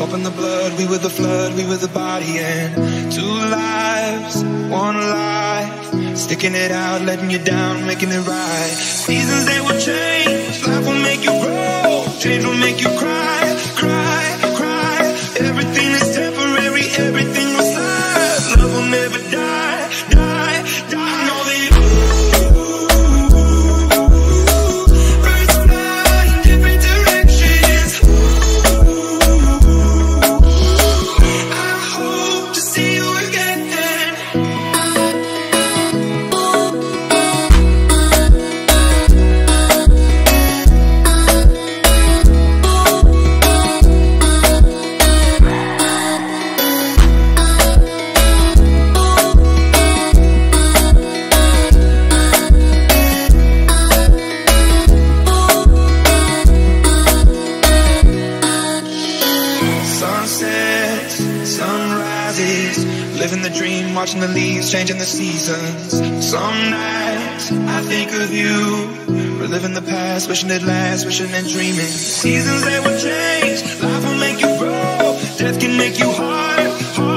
Up in the blood, we were the flood, we were the body, and two lives, one life, sticking it out, letting you down, making it right. Seasons, they will change, life will make you grow, change will make you cry, cry, cry. Everything is temporary, everything will slide, love will never die, die, die. No, they living the dream, watching the leaves, changing the seasons. Some nights, I think of you, reliving the past, wishing it lasts, wishing and dreaming. Seasons, they will change, life will make you grow, death can make you hard, hard.